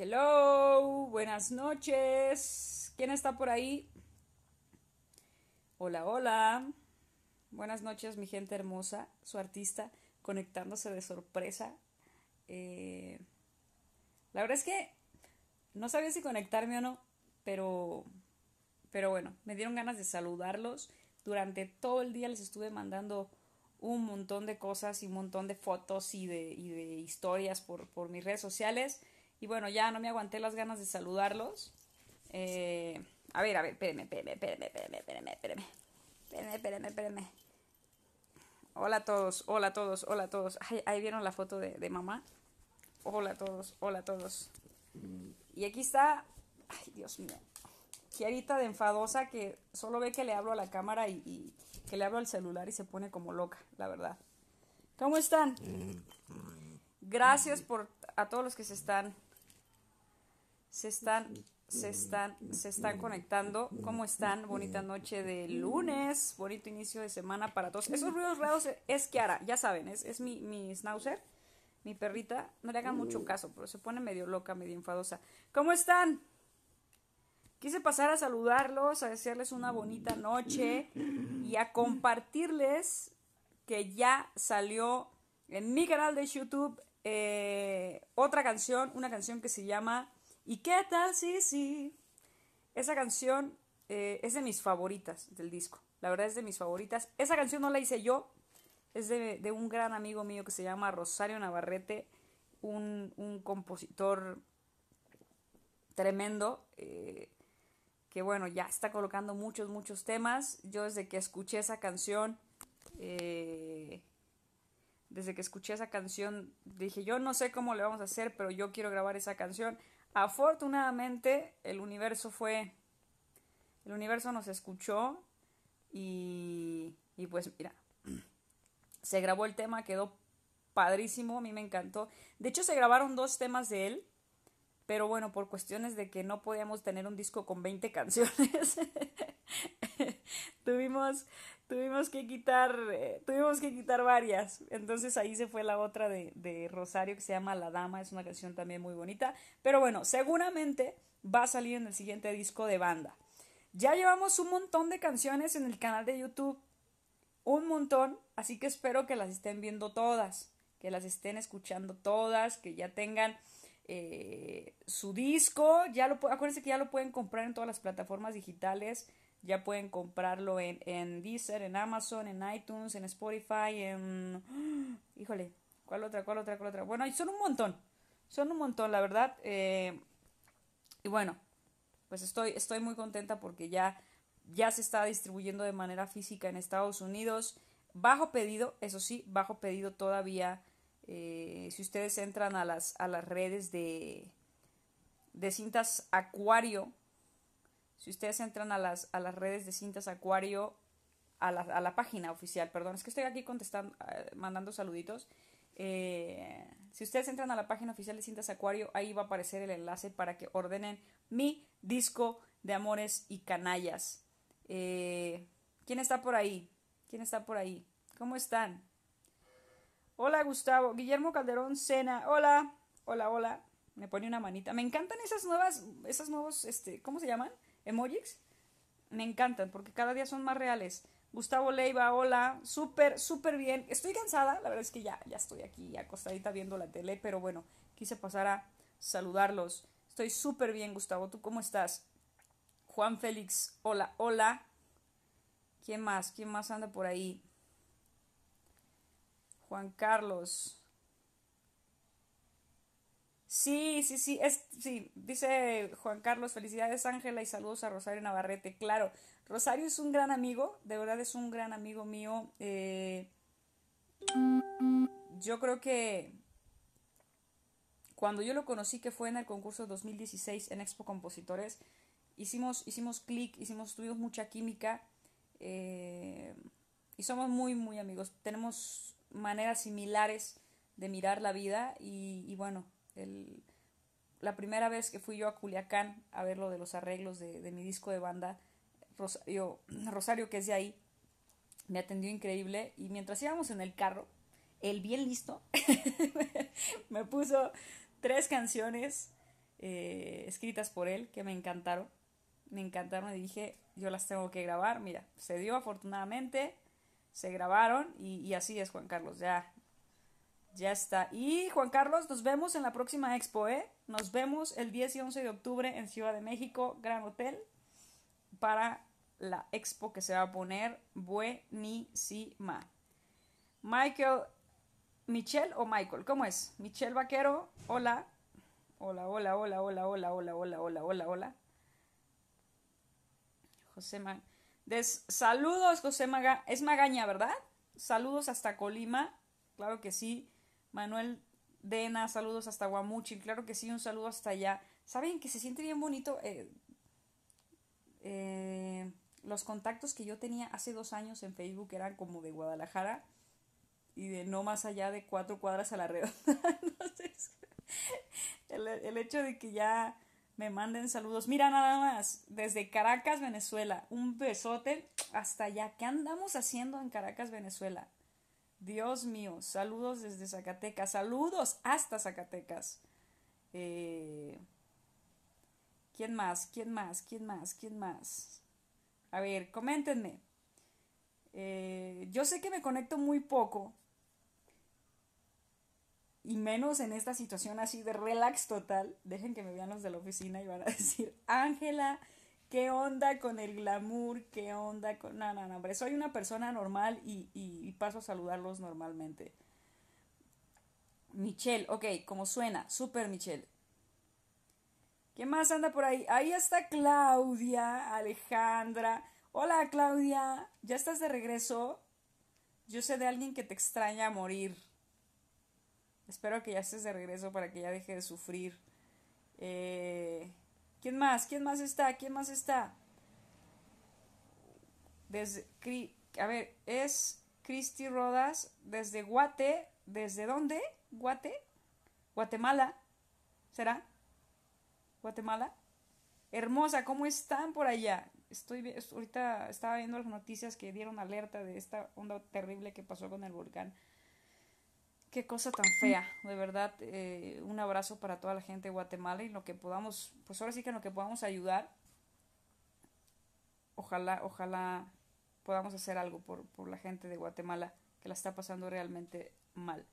Hello, buenas noches. ¿Quién está por ahí? Hola, hola. Buenas noches, mi gente hermosa, su artista conectándose de sorpresa. La verdad es que no sabía si conectarme o no, pero bueno, me dieron ganas de saludarlos. Durante todo el día les estuve mandando un montón de cosas y un montón de fotos y de historias por mis redes sociales. Y bueno, ya no me aguanté las ganas de saludarlos. A ver, espérenme. Hola a todos. Ahí vieron la foto de mamá. Hola a todos. Y aquí está, ay Dios mío, Kiarita de enfadosa que solo ve que le hablo a la cámara y que le hablo al celular y se pone como loca, la verdad. ¿Cómo están? Gracias a todos los que se están conectando. ¿Cómo están? Bonita noche de lunes, bonito inicio de semana para todos. Esos ruidos raros es Kiara, ya saben, es mi schnauzer, mi perrita. No le hagan mucho caso, pero se pone medio loca, medio enfadosa. ¿Cómo están? Quise pasar a saludarlos, a desearles una bonita noche y a compartirles que ya salió en mi canal de YouTube otra canción, una canción que se llama ¿Y qué tal? Sí. Esa canción es de mis favoritas del disco. La verdad es de mis favoritas. Esa canción no la hice yo. Es de un gran amigo mío que se llama Rosario Navarrete. Un compositor tremendo. Que bueno, ya está colocando muchos temas. Yo desde que escuché esa canción dije, yo no sé cómo le vamos a hacer, pero yo quiero grabar esa canción. Afortunadamente el universo nos escuchó y pues mira, se grabó el tema, quedó padrísimo, a mí me encantó. De hecho se grabaron 2 temas de él, pero bueno, por cuestiones de que no podíamos tener un disco con 20 canciones, tuvimos que quitar varias. Entonces ahí se fue la otra de Rosario que se llama La Dama, es una canción también muy bonita. Pero bueno, seguramente va a salir en el siguiente disco de banda. Ya llevamos un montón de canciones en el canal de YouTube, un montón, así que espero que las estén viendo todas, que las estén escuchando todas, que ya tengan su disco. Acuérdense que ya lo pueden comprar en todas las plataformas digitales. Ya pueden comprarlo en Deezer, en Amazon, en iTunes, en Spotify, en... Híjole, ¿cuál otra? Bueno, son un montón, la verdad. Y bueno, pues estoy muy contenta porque ya se está distribuyendo de manera física en Estados Unidos. Bajo pedido, eso sí, bajo pedido todavía. Si ustedes entran a las redes de Cintas Acuario, si ustedes entran a las redes de Cintas Acuario, a la página oficial, perdón, es que estoy aquí contestando, mandando saluditos. Si ustedes entran a la página oficial de Cintas Acuario, ahí va a aparecer el enlace para que ordenen mi disco de Amores y Canallas. ¿Quién está por ahí? ¿Cómo están? Hola Gustavo, Guillermo Calderón Sena, hola, me pone una manita. Me encantan esos nuevos, ¿cómo se llaman? Emojis, me encantan porque cada día son más reales. Gustavo Leiva, hola, súper bien. Estoy cansada, la verdad es que ya estoy aquí acostadita viendo la tele, pero bueno, quise pasar a saludarlos. Estoy súper bien, Gustavo, ¿tú cómo estás? Juan Félix, hola. ¿Quién más anda por ahí? Juan Carlos. Sí, dice Juan Carlos, felicidades Ángela y saludos a Rosario Navarrete. Claro, Rosario es un gran amigo, de verdad es un gran amigo mío. Yo creo que cuando yo lo conocí, que fue en el concurso 2016 en Expo Compositores, hicimos clic, tuvimos mucha química y somos muy amigos. Tenemos maneras similares de mirar la vida y bueno, la primera vez que fui yo a Culiacán a ver lo de los arreglos de mi disco de banda, Rosario, que es de ahí, me atendió increíble y mientras íbamos en el carro, él bien listo me puso 3 canciones escritas por él, que me encantaron y dije, yo las tengo que grabar. Mira, se dio afortunadamente, se grabaron y así es, Juan Carlos, ya está. Y Juan Carlos, nos vemos en la próxima Expo, ¿eh? Nos vemos el 10 y 11 de octubre en Ciudad de México, Gran Hotel, para la Expo que se va a poner buenísima. Michelle, ¿cómo es? Michelle Vaquero, hola. Hola. José Maga. Saludos, José Maga. Es Magaña, ¿verdad? Saludos hasta Colima. Claro que sí. Manuel Dena, saludos hasta Guamuchil. Claro que sí, un saludo hasta allá. ¿Saben que se siente bien bonito? Los contactos que yo tenía hace 2 años en Facebook eran como de Guadalajara y de no más allá de 4 cuadras a la redonda. Entonces, el hecho de que ya me manden saludos. Mira, nada más, desde Caracas, Venezuela. Un besote hasta allá. ¿Qué andamos haciendo en Caracas, Venezuela? Dios mío, saludos desde Zacatecas. Saludos hasta Zacatecas. ¿Quién más? A ver, coméntenme. Yo sé que me conecto muy poco y menos en esta situación así de relax total. Dejen que me vean los de la oficina y van a decir, Ángela, ¿qué onda con el glamour? ¿Qué onda con...? No, hombre, soy una persona normal y paso a saludarlos normalmente. Michelle, ok, como suena, súper Michelle. ¿Qué más anda por ahí? Ahí está Claudia, Alejandra. Hola, Claudia. ¿Ya estás de regreso? Yo sé de alguien que te extraña a morir. Espero que ya estés de regreso para que ya deje de sufrir. ¿Quién más está? Es Cristi Rodas desde Guate. ¿Desde dónde? ¿Guate? ¿Guatemala? ¿Será? Guatemala. Hermosa, ¿cómo están por allá? Ahorita estaba viendo las noticias que dieron alerta de esta onda terrible que pasó con el volcán. Qué cosa tan fea, de verdad. Un abrazo para toda la gente de Guatemala y lo que podamos, pues ahora sí que en lo que podamos ayudar. Ojalá podamos hacer algo por la gente de Guatemala que la está pasando realmente mal.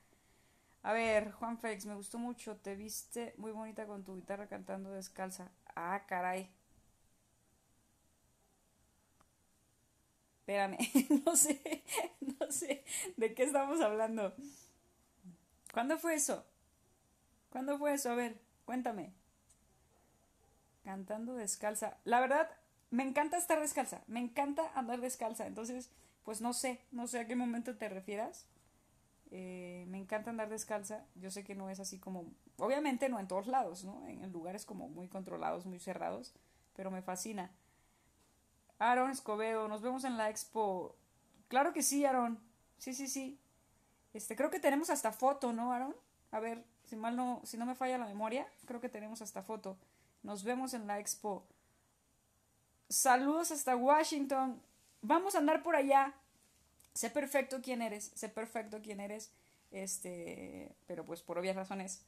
A ver, Juan Félix, me gustó mucho, te viste muy bonita con tu guitarra cantando descalza. Ah, caray. Espérame, no sé de qué estamos hablando. ¿Cuándo fue eso? A ver, cuéntame. Cantando descalza. La verdad, me encanta estar descalza, me encanta andar descalza. Entonces, pues no sé a qué momento te refieras. Me encanta andar descalza. Yo sé que no es así como... Obviamente no en todos lados, ¿no? En lugares como muy controlados, muy cerrados. Pero me fascina. Aaron Escobedo, nos vemos en la Expo. Claro que sí, Aaron. Sí. Creo que tenemos hasta foto, ¿no, Aaron? A ver, si no me falla la memoria, creo que tenemos hasta foto. Nos vemos en la Expo. Saludos hasta Washington. Vamos a andar por allá. Sé perfecto quién eres, pero pues por obvias razones.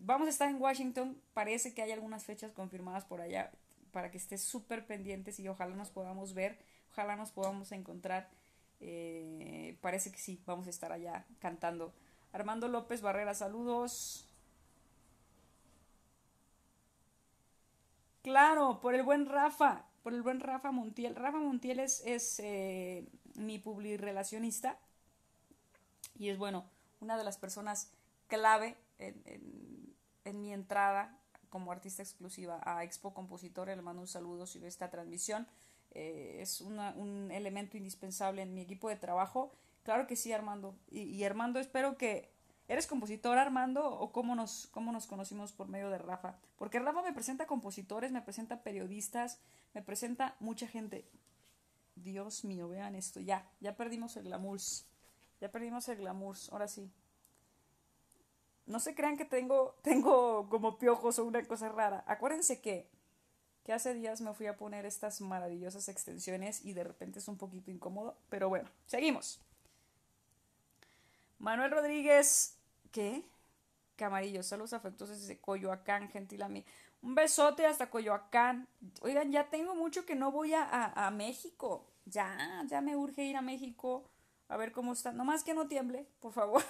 Vamos a estar en Washington, parece que hay algunas fechas confirmadas por allá, para que estés súper pendientes y ojalá nos podamos ver, ojalá nos podamos encontrar. Parece que sí, vamos a estar allá cantando. Armando López Barrera, saludos. Claro, por el buen Rafa Montiel. Rafa Montiel es mi publirelacionista y es, bueno, una de las personas clave en mi entrada como artista exclusiva a Expo Compositores. Le mando un saludo si ve esta transmisión. Es un elemento indispensable en mi equipo de trabajo. Claro que sí, Armando. Y Armando, espero que... ¿Eres compositor, Armando? ¿O cómo nos conocimos por medio de Rafa? Porque Rafa me presenta compositores, me presenta periodistas, me presenta mucha gente. Dios mío, vean esto. Ya perdimos el glamour. Ahora sí. No se crean que tengo como piojos o una cosa rara. Acuérdense que hace días me fui a poner estas maravillosas extensiones y de repente es un poquito incómodo. Pero bueno, seguimos. Manuel Rodríguez, ¿qué? Camarillo, saludos afectuosos desde Coyoacán, gentil amigo. Un besote hasta Coyoacán. Oigan, ya tengo mucho que no voy a México. Ya me urge ir a México. A ver cómo está. Nomás que no tiemble, por favor.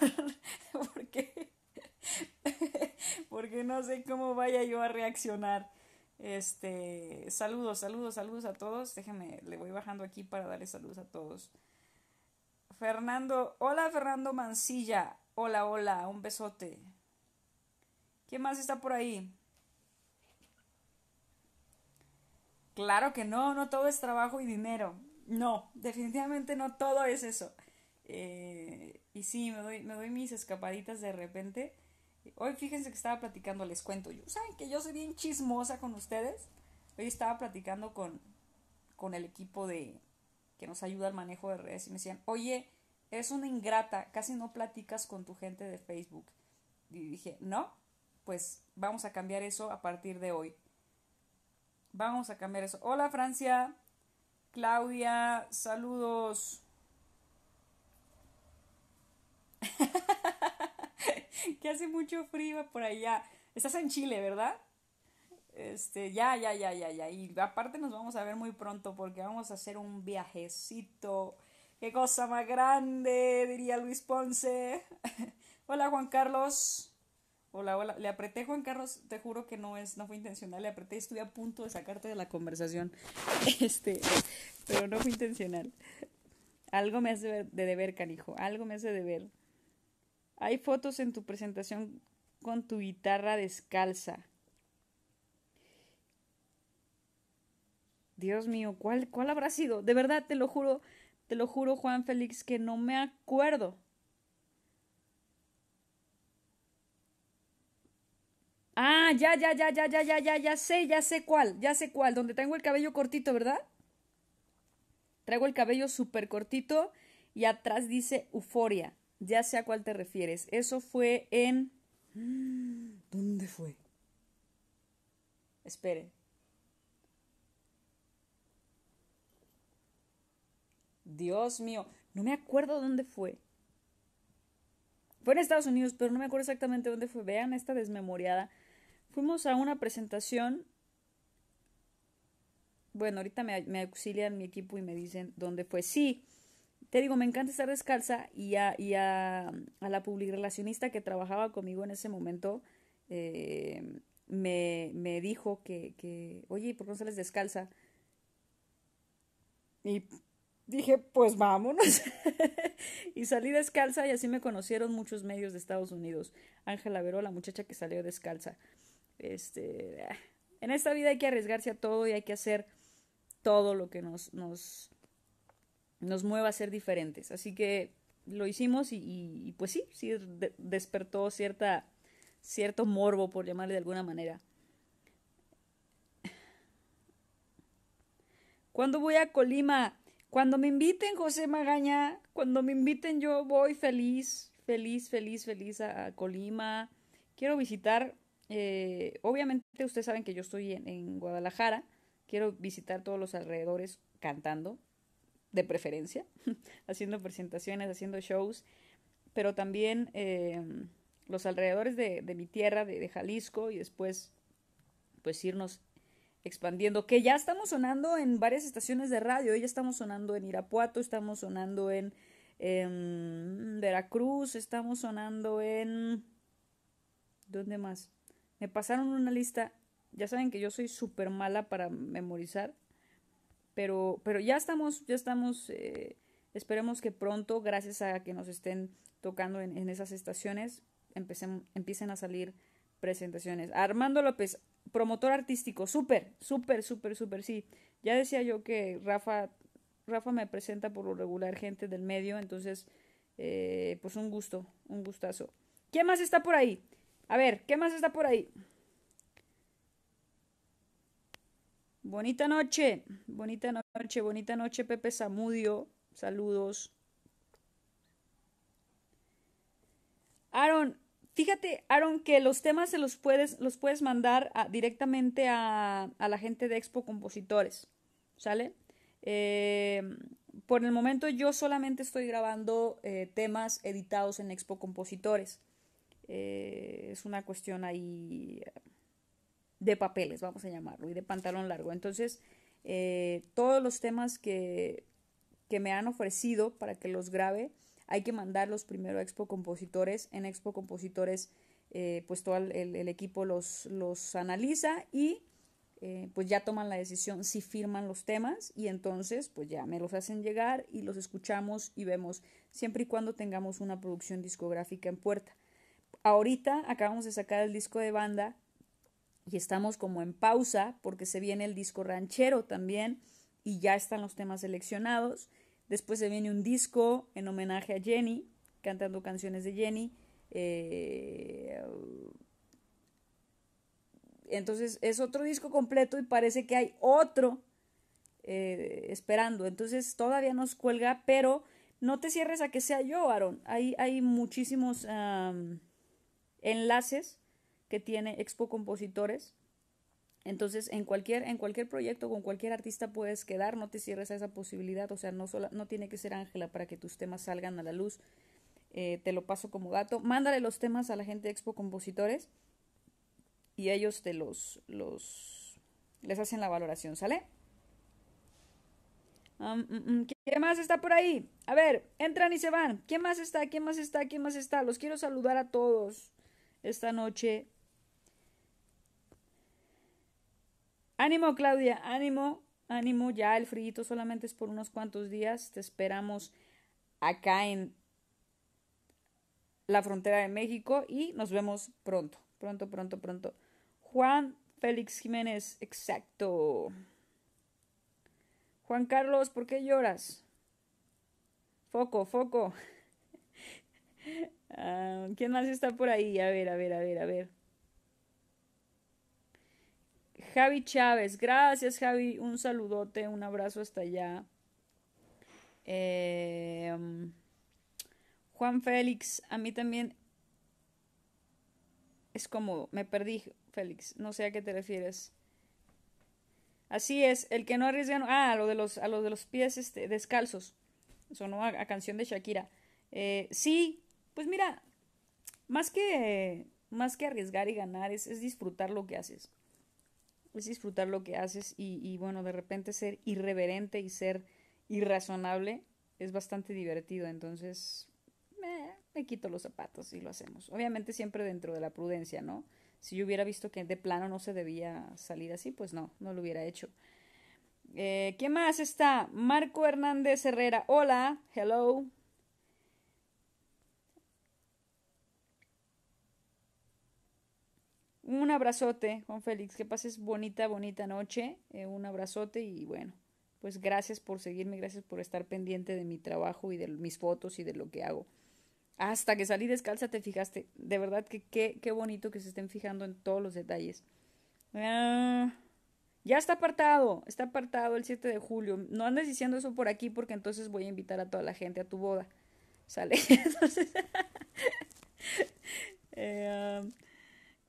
Porque no sé cómo vaya yo a reaccionar. Saludos a todos. Déjenme, le voy bajando aquí para darle saludos a todos. Fernando, hola Fernando Mancilla. Hola, un besote. ¿Quién más está por ahí? Claro que no todo es trabajo y dinero. No, definitivamente no todo es eso. Y sí, me doy mis escapaditas de repente. Hoy fíjense que estaba platicando, les cuento yo. ¿Saben que yo soy bien chismosa con ustedes? Hoy estaba platicando con el equipo que nos ayuda al manejo de redes y me decían, oye, eres una ingrata, casi no platicas con tu gente de Facebook. Y dije, no, pues vamos a cambiar eso a partir de hoy. Vamos a cambiar eso. Hola Francia, Claudia, saludos. Que hace mucho frío por allá. Estás en Chile, ¿verdad? Ya. Y aparte nos vamos a ver muy pronto porque vamos a hacer un viajecito. ¡Qué cosa más grande! Diría Luis Ponce. Hola, Juan Carlos. Hola. Le apreté, Juan Carlos. Te juro que no fue intencional. Le apreté, estuve a punto de sacarte de la conversación. Pero no fue intencional. Algo me hace de deber, canijo. Algo me hace de deber. Hay fotos en tu presentación con tu guitarra descalza. Dios mío, ¿cuál habrá sido? De verdad, te lo juro, Juan Félix, que no me acuerdo. Ah, ya sé cuál. Donde tengo el cabello cortito, ¿verdad? Traigo el cabello súper cortito y atrás dice Euforia. Ya sé a cuál te refieres. Eso fue en... ¿Dónde fue? Espere. Dios mío. No me acuerdo dónde fue. Fue en Estados Unidos, pero no me acuerdo exactamente dónde fue. Vean esta desmemoriada. Fuimos a una presentación. Bueno, ahorita me auxilian mi equipo y me dicen dónde fue. Sí. Te digo, me encanta estar descalza y a la publicrelacionista que trabajaba conmigo en ese momento me dijo que, oye, ¿por qué no sales descalza? Y dije, pues vámonos. Y salí descalza y así me conocieron muchos medios de Estados Unidos. Angela Veró, la muchacha que salió descalza. En esta vida hay que arriesgarse a todo y hay que hacer todo lo que nos mueva a ser diferentes, así que lo hicimos y pues sí, despertó cierto morbo, por llamarle de alguna manera. ¿Cuándo voy a Colima? Cuando me inviten, José Magaña, cuando me inviten yo voy feliz a Colima. Quiero visitar, obviamente ustedes saben que yo estoy en Guadalajara, quiero visitar todos los alrededores cantando, de preferencia, haciendo presentaciones, haciendo shows, pero también los alrededores de mi tierra, de Jalisco, y después pues irnos expandiendo, que ya estamos sonando en varias estaciones de radio, ya estamos sonando en Irapuato, estamos sonando en Veracruz, estamos sonando en... ¿Dónde más? Me pasaron una lista, ya saben que yo soy súper mala para memorizar, pero ya estamos esperemos que pronto, gracias a que nos estén tocando en esas estaciones, empiecen a salir presentaciones. Armando López, promotor artístico, súper, sí. Ya decía yo que Rafa me presenta por lo regular gente del medio, entonces, pues un gustazo. ¿Qué más está por ahí? A ver, ¿qué más está por ahí? Bonita noche, Pepe Zamudio, saludos. Aaron, fíjate, Aaron, que los temas se los puedes mandar directamente a la gente de Expo Compositores, ¿sale? Por el momento yo solamente estoy grabando temas editados en Expo Compositores. Es una cuestión ahí de papeles, vamos a llamarlo, y de pantalón largo. Entonces, todos los temas que me han ofrecido para que los grabe, hay que mandarlos primero a Expo Compositores. En Expo Compositores, pues todo el equipo los analiza y pues ya toman la decisión si firman los temas, y entonces pues ya me los hacen llegar y los escuchamos y vemos, siempre y cuando tengamos una producción discográfica en puerta. Ahorita acabamos de sacar el disco de banda y estamos como en pausa porque se viene el disco ranchero también y ya están los temas seleccionados. Después se viene un disco en homenaje a Jenni, cantando canciones de Jenni. Entonces es otro disco completo y parece que hay otro esperando. Entonces todavía nos cuelga, pero no te cierres a que sea yo, Aaron. Hay muchísimos enlaces que tiene Expo Compositores. Entonces en cualquier proyecto con cualquier artista puedes quedar, no te cierres a esa posibilidad. O sea, no tiene que ser Ángela para que tus temas salgan a la luz. Te lo paso como dato. Mándale los temas a la gente de Expo Compositores y ellos te les hacen la valoración, ¿sale? ¿Qué más está por ahí? A ver, entran y se van. ¿Quién más está? ¿Quién más está? ¿Quién más está? Los quiero saludar a todos esta noche. Ánimo, Claudia, ánimo, ánimo. Ya el frillito solamente es por unos cuantos días. Te esperamos acá en la frontera de México y nos vemos pronto. Pronto, pronto, pronto. Juan Félix Jiménez, exacto. Juan Carlos, ¿por qué lloras? Foco, foco. ¿Quién más está por ahí? A ver, a ver, a ver, a ver. Javi Chávez, gracias Javi. Un saludote, un abrazo hasta allá. Juan Félix, a mí también... Es cómodo, me perdí, Félix, no sé a qué te refieres. Así es, el que no arriesga... a lo de los pies descalzos. Sonó a canción de Shakira. Sí, pues mira, más que arriesgar y ganar, es disfrutar lo que haces. Es disfrutar lo que haces y bueno, de repente ser irreverente y ser irrazonable es bastante divertido. Entonces... me quito los zapatos y lo hacemos. Obviamente siempre dentro de la prudencia, ¿no? Si yo hubiera visto que de plano no se debía salir así, pues no lo hubiera hecho. ¿Qué más está? Marco Hernández Herrera. Hola, hello. Un abrazote, Juan Félix. Que pases bonita, bonita noche. Un abrazote y bueno, pues gracias por seguirme, gracias por estar pendiente de mi trabajo y de mis fotos y de lo que hago. Hasta que salí descalza te fijaste. De verdad que qué bonito que se estén fijando en todos los detalles. Ya está apartado el 7 de julio. No andes diciendo eso por aquí porque entonces voy a invitar a toda la gente a tu boda. ¿Sale? Entonces,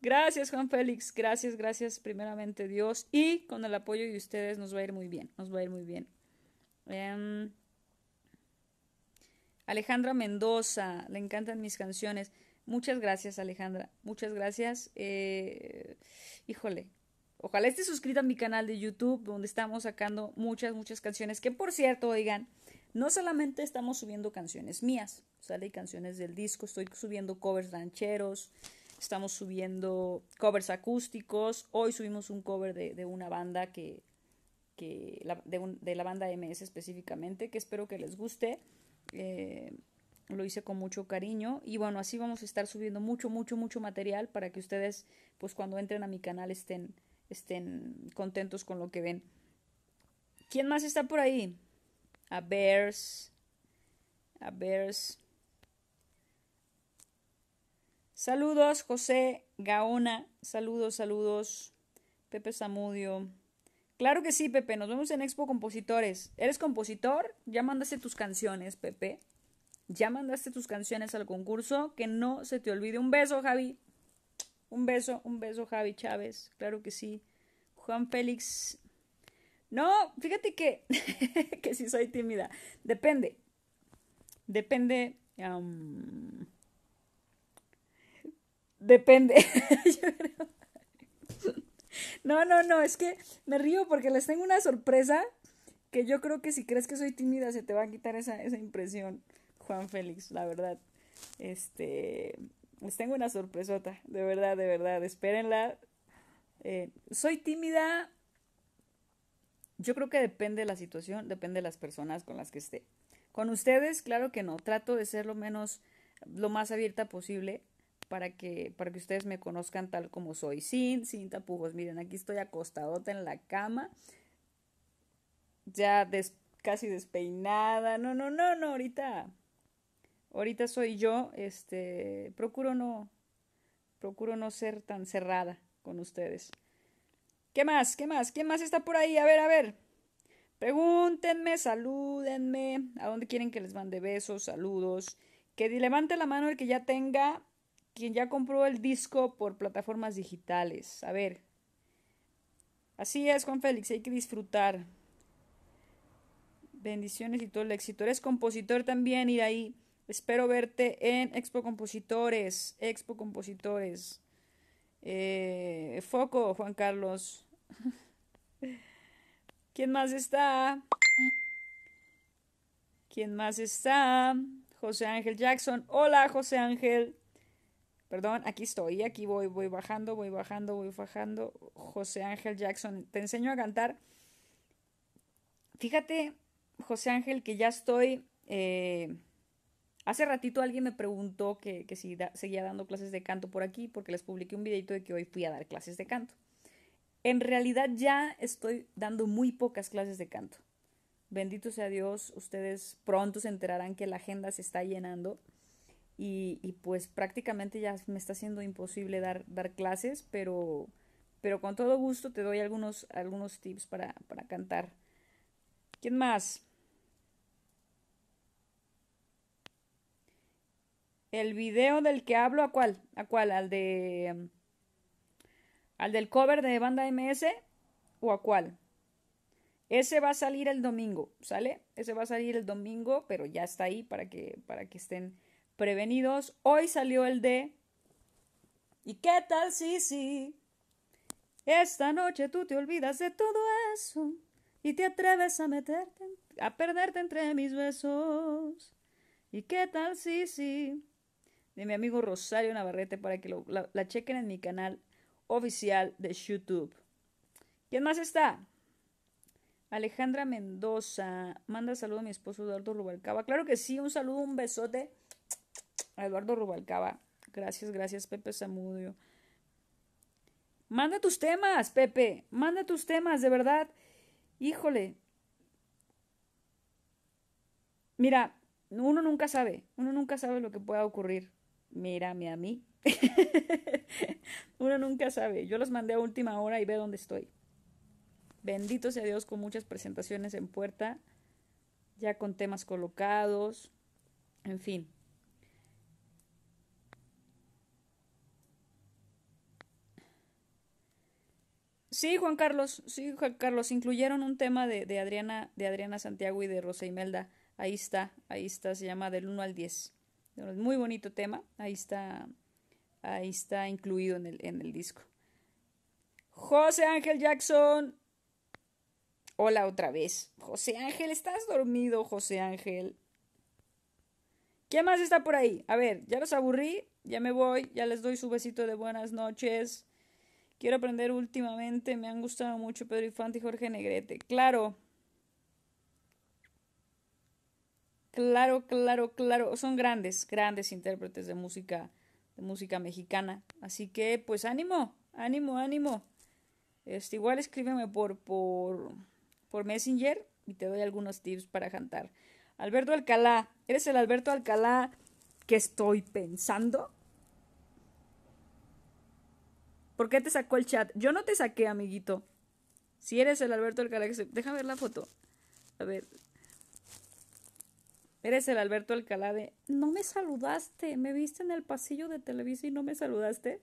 gracias Juan Félix, gracias primeramente Dios. Y con el apoyo de ustedes nos va a ir muy bien, nos va a ir muy bien. Alejandra Mendoza, le encantan mis canciones. Muchas gracias, Alejandra. Muchas gracias. Híjole, ojalá estés suscrita a mi canal de YouTube, donde estamos sacando muchas canciones. Que por cierto, oigan, no solamente estamos subiendo canciones mías, sale canciones del disco, estoy subiendo covers rancheros, estamos subiendo covers acústicos. Hoy subimos un cover de una banda de la banda MS específicamente, que espero que les guste. Lo hice con mucho cariño y bueno, así vamos a estar subiendo mucho material para que ustedes pues cuando entren a mi canal estén contentos con lo que ven. ¿Quién más está por ahí? A Bears. Saludos José Gaona, saludos Pepe Zamudio. Claro que sí, Pepe. Nos vemos en Expo Compositores. ¿Eres compositor? Ya mandaste tus canciones, Pepe. Ya mandaste tus canciones al concurso. Que no se te olvide. Un beso, Javi. Un beso, Javi Chávez. Claro que sí. Juan Félix. No, fíjate que, que sí soy tímida. Depende. Depende. No, es que me río porque les tengo una sorpresa que yo creo que si crees que soy tímida se te va a quitar esa impresión, Juan Félix, la verdad. Les tengo una sorpresota, de verdad, espérenla. Soy tímida, yo creo que depende de la situación, depende de las personas con las que esté. Con ustedes, claro que no, trato de ser lo más abierta posible para que ustedes me conozcan tal como soy, sin tapujos. Miren, aquí estoy acostadota en la cama, ya casi despeinada, no, ahorita soy yo, procuro no ser tan cerrada con ustedes. ¿Qué más? ¿Quién más está por ahí? A ver, pregúntenme, salúdenme, a dónde quieren que les mande besos, saludos, que levante la mano el que ya tenga, quien ya compró el disco por plataformas digitales. A ver, así es, Juan Félix, hay que disfrutar. Bendiciones y todo el éxito. Eres compositor también, ir ahí. Espero verte en Expo Compositores. Foco, Juan Carlos. ¿Quién más está? José Ángel Jackson. Hola, José Ángel. Perdón, aquí estoy, aquí voy bajando. José Ángel Jackson, te enseño a cantar. Fíjate, José Ángel, que ya estoy... hace ratito alguien me preguntó que si seguía dando clases de canto por aquí, porque les publiqué un videito de que hoy fui a dar clases de canto. En realidad ya estoy dando muy pocas clases de canto. Bendito sea Dios, ustedes pronto se enterarán que la agenda se está llenando. Y pues prácticamente ya me está siendo imposible dar clases, pero con todo gusto te doy algunos tips para cantar. ¿Quién más? El video del que hablo, ¿a cuál? ¿Al del cover de Banda MS o a cuál? Ese va a salir el domingo, ¿sale? Ese va a salir el domingo, pero ya está ahí para que estén prevenidos. Hoy salió el de ¿y qué tal sí? Esta noche tú te olvidas de todo eso y te atreves a meterte, a perderte entre mis besos. ¿Y qué tal sí? De mi amigo Rosario Navarrete, para que la chequen en mi canal oficial de YouTube. ¿Quién más está? Alejandra Mendoza. Manda saludo a mi esposo Eduardo Rubalcaba. Claro que sí, un saludo, un besote a Eduardo Rubalcaba. Gracias, Pepe Zamudio. Manda tus temas, Pepe. Manda tus temas, de verdad. Híjole. Mira, uno nunca sabe lo que pueda ocurrir. Mírame a mí. Uno nunca sabe. Yo los mandé a última hora y ve dónde estoy. Bendito sea Dios, con muchas presentaciones en puerta, ya con temas colocados, en fin. Sí, Juan Carlos, incluyeron un tema de Adriana Santiago y de Rosa Imelda. Ahí está, se llama Del 1 al 10. Muy bonito tema, ahí está incluido en el disco. José Ángel Jackson. Hola otra vez. José Ángel, ¿estás dormido, José Ángel? ¿Quién más está por ahí? A ver, ya los aburrí, ya me voy, ya les doy su besito de buenas noches. Quiero aprender últimamente, me han gustado mucho Pedro Infante y Jorge Negrete. Claro. Son grandes intérpretes de música mexicana. Así que, pues, ánimo. Igual escríbeme por Messenger y te doy algunos tips para cantar. Alberto Alcalá, ¿eres el Alberto Alcalá que estoy pensando? ¿Por qué te sacó el chat? Yo no te saqué, amiguito. Si eres el Alberto Alcalá que se... Déjame ver la foto. A ver. Eres el Alberto Alcalá de... No me saludaste. Me viste en el pasillo de Televisa y no me saludaste.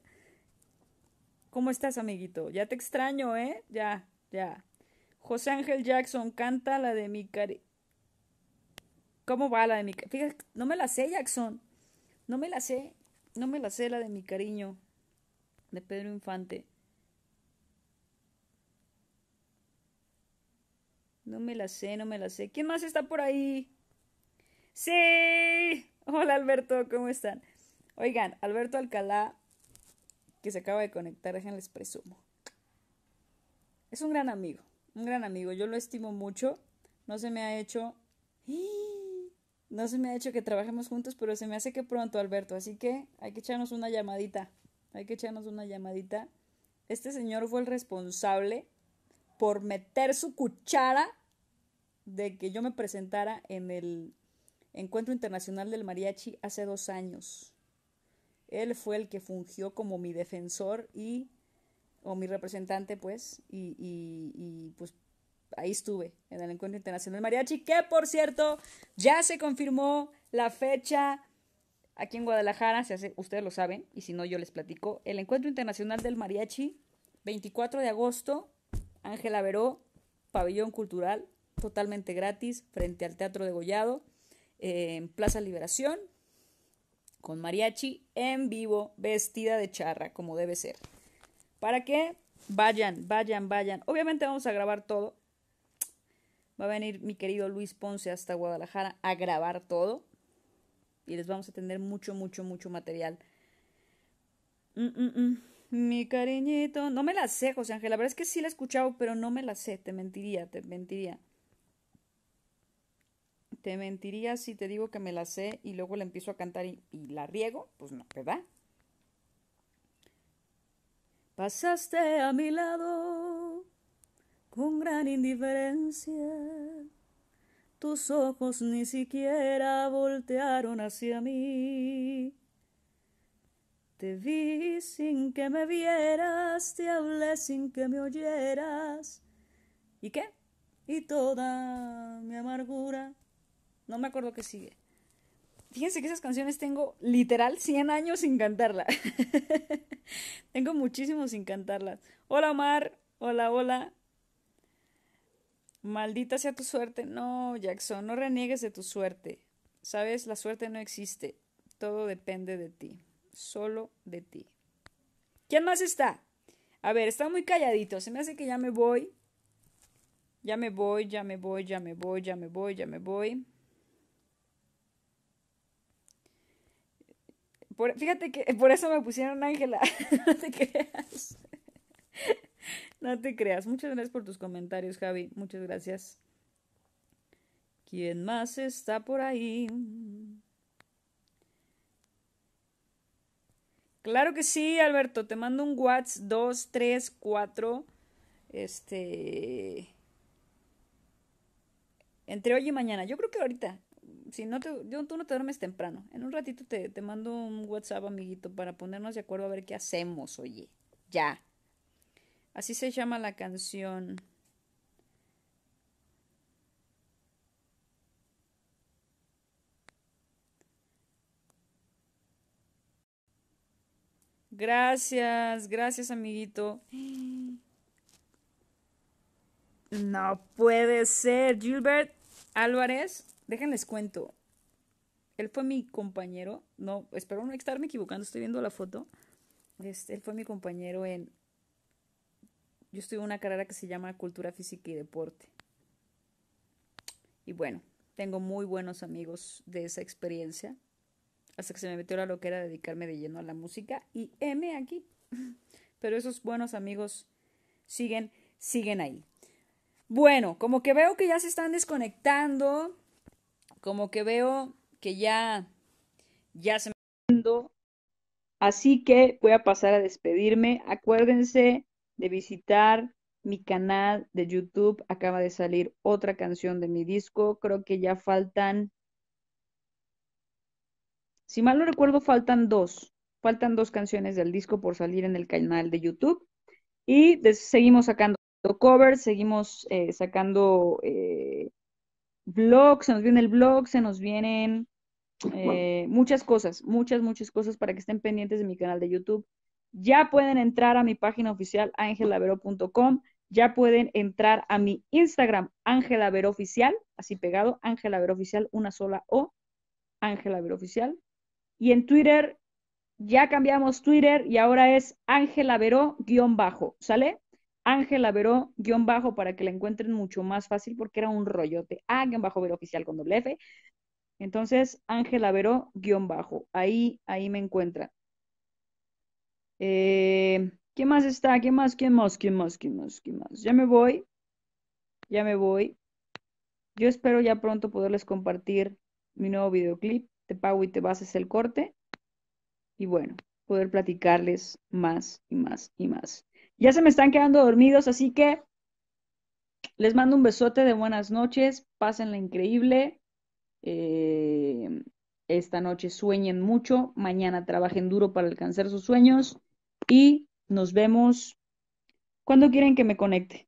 ¿Cómo estás, amiguito? Ya te extraño, ¿eh? Ya. José Ángel Jackson, canta la de mi cari... ¿Cómo va la de mi cariño? Fíjate, no me la sé, Jackson. No me la sé la de mi cariño. de Pedro Infante. No me la sé. ¿Quién más está por ahí? ¡Sí! Hola, Alberto, ¿cómo están? Oigan, Alberto Alcalá, que se acaba de conectar, déjenles presumo. Es un gran amigo, Yo lo estimo mucho. No se me ha hecho que trabajemos juntos, pero se me hace que pronto, Alberto. Así que hay que echarnos una llamadita. Este señor fue el responsable por meter su cuchara de que yo me presentara en el Encuentro Internacional del Mariachi hace 2 años. Él fue el que fungió como mi defensor o mi representante, pues, y pues ahí estuve en el Encuentro Internacional del Mariachi, que por cierto, ya se confirmó la fecha aquí en Guadalajara, se hace, ustedes lo saben, y si no yo les platico, el Encuentro Internacional del Mariachi, 24 de agosto, Angela Veró, Pabellón Cultural, totalmente gratis, frente al Teatro de Degollado, en Plaza Liberación, con mariachi en vivo, vestida de charra, como debe ser. ¿Para qué? Vayan. Obviamente vamos a grabar todo. Va a venir mi querido Luis Ponce hasta Guadalajara a grabar todo. Y les vamos a tener mucho material. Mi cariñito. No me la sé, José Ángel. La verdad es que sí la he escuchado, pero no me la sé. Te mentiría. Te mentiría si te digo que me la sé y luego la empiezo a cantar y la riego. Pues no, ¿verdad? Pasaste a mi lado con gran indiferencia. Tus ojos ni siquiera voltearon hacia mí. Te vi sin que me vieras, te hablé sin que me oyeras. ¿Y qué? Y toda mi amargura. No me acuerdo qué sigue. Fíjense que esas canciones tengo literal 100 años sin cantarlas. Tengo muchísimo sin cantarlas. Hola, Omar. Hola. Maldita sea tu suerte. No, Jackson, no reniegues de tu suerte. Sabes, la suerte no existe. Todo depende de ti. Solo de ti. ¿Quién más está? A ver, está muy calladito. Se me hace que ya me voy. Fíjate que por eso me pusieron Ángela. No te creas. Muchas gracias por tus comentarios, Javi. Muchas gracias. ¿Quién más está por ahí? Claro que sí, Alberto. Te mando un WhatsApp 2, 3, 4. Entre hoy y mañana. Yo creo que ahorita. Si no tú no te duermes temprano. En un ratito te mando un WhatsApp, amiguito, para ponernos de acuerdo a ver qué hacemos, oye. Ya. Así se llama la canción. Gracias, amiguito. No puede ser, Gilbert Álvarez. Déjenles cuento, él fue mi compañero, no, espero no estarme equivocando, estoy viendo la foto, él fue mi compañero yo estudié una carrera que se llama Cultura Física y Deporte, y bueno, tengo muy buenos amigos de esa experiencia, hasta que se me metió la loquera de dedicarme de lleno a la música, y heme aquí, pero esos buenos amigos siguen ahí. Bueno, como que veo que ya se están desconectando, como que veo que ya se me está yendo. Así que voy a pasar a despedirme. Acuérdense de visitar mi canal de YouTube. Acaba de salir otra canción de mi disco. Creo que ya faltan... Si mal no recuerdo, faltan 2. Faltan 2 canciones del disco por salir en el canal de YouTube. Y seguimos sacando covers, seguimos sacando... Blog, se nos viene el blog, se nos vienen muchas cosas para que estén pendientes de mi canal de YouTube. Ya pueden entrar a mi página oficial angelavero.com, ya pueden entrar a mi Instagram angelavero oficial, así pegado, angelavero oficial, una sola O, angelavero oficial, y en Twitter Ya cambiamos Twitter y ahora es Angela Veró_, ¿sale? Angela Veró_ para que la encuentren mucho más fácil porque era un rollote. A_Veró oficial con doble F. Entonces, Angela Veró_. Ahí me encuentran. ¿Quién más está? ¿Quién más? Ya me voy. Yo espero ya pronto poderles compartir mi nuevo videoclip. Te pago y te vas, es el corte. Y bueno, poder platicarles más y más y más. Ya se me están quedando dormidos, así que les mando un besote de buenas noches. Pásenla increíble. Esta noche sueñen mucho. Mañana trabajen duro para alcanzar sus sueños. Y nos vemos. ¿Cuándo quieren que me conecte?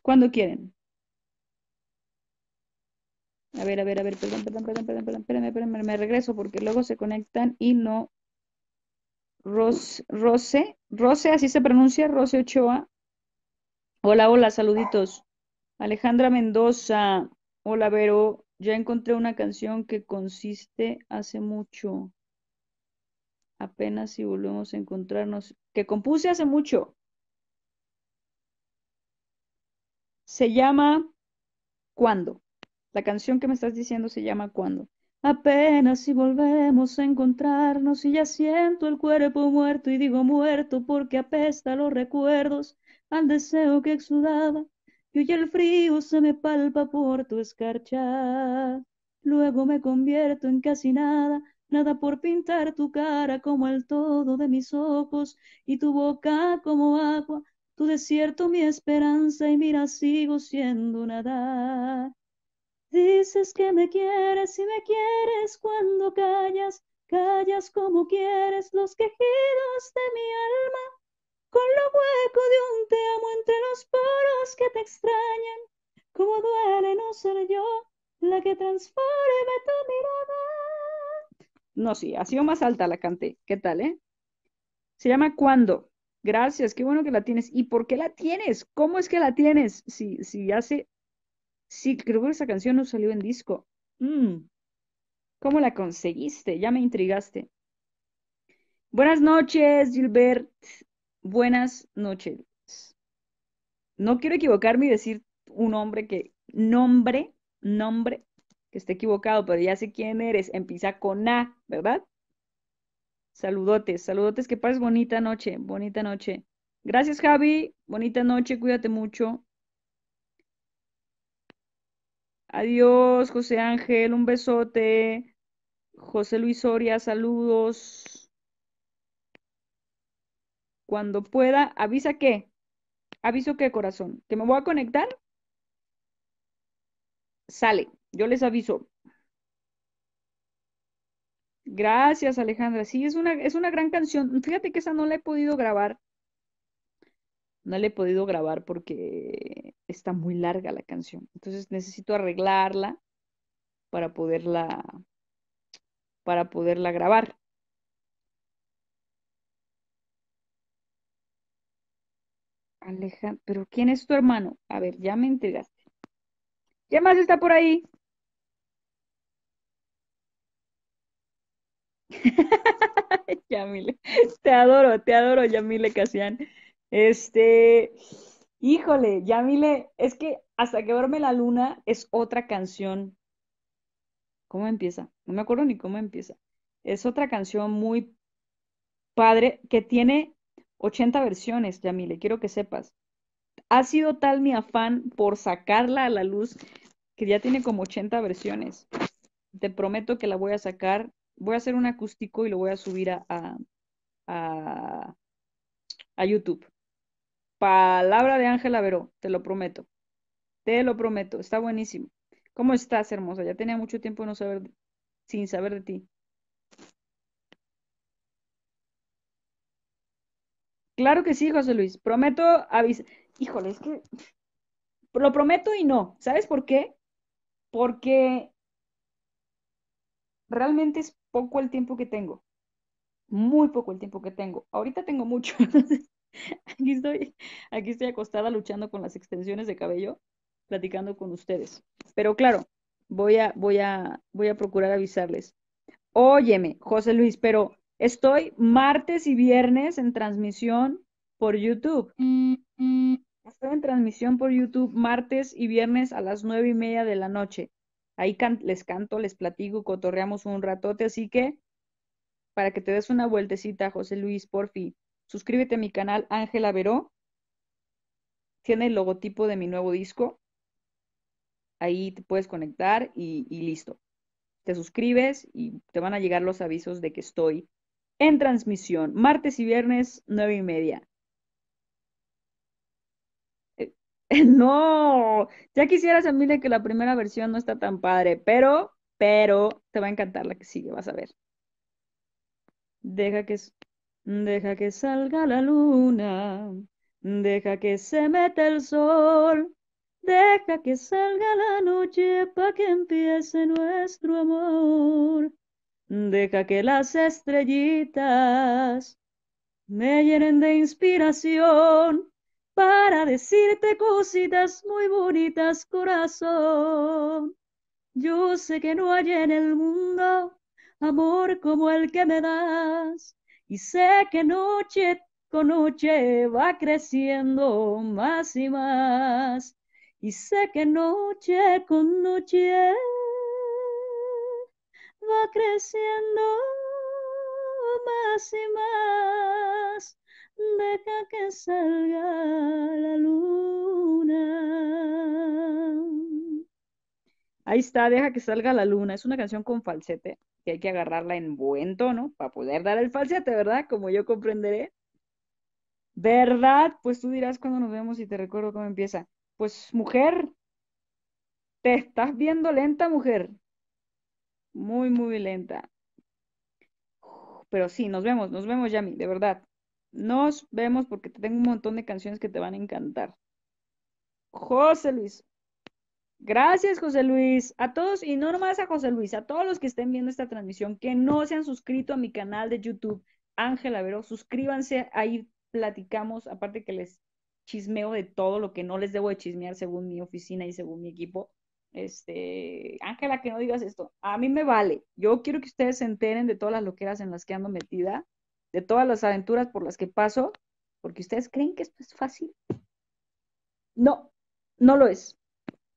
¿Cuándo quieren? A ver, perdón, me regreso porque luego se conectan y no. Rose, así se pronuncia, Rose Ochoa. Hola, saluditos. Alejandra Mendoza, hola Vero, ya encontré una canción que consiste hace mucho. Apenas si volvemos a encontrarnos, que compuse hace mucho. Se llama ¿Cuándo? La canción que me estás diciendo se llama ¿Cuándo? Apenas si volvemos a encontrarnos y ya siento el cuerpo muerto y digo muerto porque apesta los recuerdos al deseo que exudaba y hoy el frío se me palpa por tu escarcha. Luego me convierto en casi nada, nada por pintar tu cara como el todo de mis ojos y tu boca como agua, tu desierto mi esperanza y mira sigo siendo nada. Dices que me quieres y me quieres cuando callas, callas como quieres los quejidos de mi alma, con lo hueco de un te amo entre los poros que te extrañan, como duele no ser yo la que transforme tu mirada. No, sí, ha sido más alta la canté, ¿qué tal, eh? Se llama ¿Cuándo? Gracias, qué bueno que la tienes. ¿Y por qué la tienes? ¿Cómo es que la tienes? Sí, hace... Sí, creo que esa canción no salió en disco. ¿Cómo la conseguiste? Ya me intrigaste. Buenas noches, Gilbert. Buenas noches. No quiero equivocarme y decir un hombre que... Nombre, que esté equivocado, pero ya sé quién eres. Empieza con A, ¿verdad? Saludotes. Que pases bonita noche. Gracias, Javi. Bonita noche, cuídate mucho. Adiós, José Ángel, un besote. José Luis Soria, saludos. Cuando pueda, ¿avisa qué? ¿Aviso qué, corazón? ¿Que me voy a conectar? Sale, yo les aviso. Gracias, Alejandra. Sí, es una gran canción. Fíjate que esa no la he podido grabar. Porque está muy larga la canción. Entonces necesito arreglarla para poderla grabar. Alejandro, ¿pero quién es tu hermano? A ver, ya me intrigaste. ¿Qué más está por ahí? Yamile, te adoro, Yamile Casián. Híjole, Yamile, es que Hasta que duerme la luna es otra canción. ¿Cómo empieza? No me acuerdo ni cómo empieza. Es otra canción muy padre que tiene 80 versiones, Yamile, quiero que sepas. Ha sido tal mi afán por sacarla a la luz que ya tiene como 80 versiones. Te prometo que la voy a sacar. Voy a hacer un acústico y lo voy a subir a YouTube. Palabra de Ángela Veró, te lo prometo, está buenísimo. ¿Cómo estás, hermosa? Ya tenía mucho tiempo sin saber de ti. Claro que sí, José Luis, prometo avisar. Híjole, es que lo prometo y no, ¿sabes por qué? Porque realmente es poco el tiempo que tengo, muy poco el tiempo que tengo. Ahorita tengo mucho, entonces... Aquí estoy acostada luchando con las extensiones de cabello, platicando con ustedes. Pero claro, voy a procurar avisarles. Óyeme, José Luis, pero Estoy martes y viernes en transmisión por YouTube. Estoy en transmisión por YouTube martes y viernes a las 9:30 de la noche. Ahí les canto, les platico, cotorreamos un ratote. Así que, para que te des una vueltecita, José Luis, porfi, suscríbete a mi canal Angela Veró. Tiene el logotipo de mi nuevo disco. Ahí te puedes conectar y listo. Te suscribes y te van a llegar los avisos de que estoy en transmisión, martes y viernes, 9:30. No, ya quisieras, Yamile, que la primera versión no está tan padre, pero te va a encantar la que sigue, vas a ver. Deja que salga la luna, deja que se meta el sol, deja que salga la noche pa' que empiece nuestro amor. Deja que las estrellitas me llenen de inspiración para decirte cositas muy bonitas, corazón. Yo sé que no hay en el mundo amor como el que me das, y sé que noche con noche va creciendo más y más, y sé que noche con noche va creciendo más y más. Deja que salga la luna. Ahí está, deja que salga la luna. Es una canción con falsete, que hay que agarrarla en buen tono para poder dar el falsete, ¿verdad? Como yo comprenderé. ¿Verdad? Pues tú dirás cuando nos vemos y te recuerdo cómo empieza. Pues, mujer, te estás viendo lenta, mujer. Muy, muy lenta. Pero sí, nos vemos, Yami, de verdad. Nos vemos porque te tengo un montón de canciones que te van a encantar. José Luis. Gracias, José Luis. A todos, y no nomás a José Luis, a todos los que estén viendo esta transmisión, que no se han suscrito a mi canal de YouTube, Ángela Veró, suscríbanse, ahí platicamos, aparte que les chismeo de todo lo que no les debo de chismear según mi oficina y según mi equipo. Ángela, que no digas esto, a mí me vale, yo quiero que ustedes se enteren de todas las loqueras en las que ando metida, de todas las aventuras por las que paso, porque ustedes creen que esto es fácil. No, no lo es,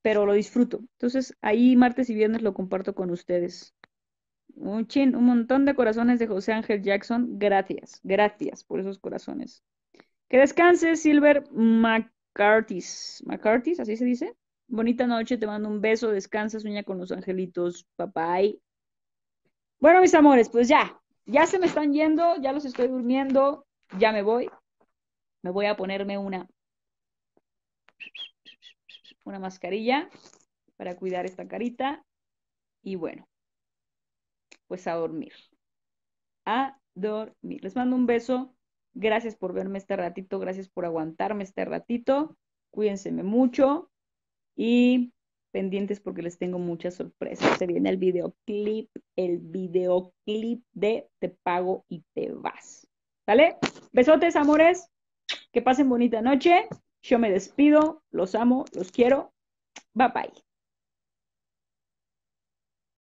pero lo disfruto. Entonces, ahí martes y viernes lo comparto con ustedes. Un montón de corazones de José Ángel Jackson, gracias, gracias por esos corazones. Que descanse, Silver McCarthy, así se dice. Bonita noche, te mando un beso, descansa, sueña con los angelitos, bye. Bueno, mis amores, pues ya se me están yendo, ya los estoy durmiendo, ya me voy. Me voy a ponerme una mascarilla para cuidar esta carita. Y bueno, pues a dormir. A dormir. Les mando un beso. Gracias por verme este ratito, gracias por aguantarme este ratito. Cuídense mucho. Y pendientes porque les tengo muchas sorpresas. Se viene el videoclip de Te Pago y Te Vas. ¿Vale? Besotes, amores. Que pasen bonita noche. Yo me despido. Los amo, los quiero. Bye, bye.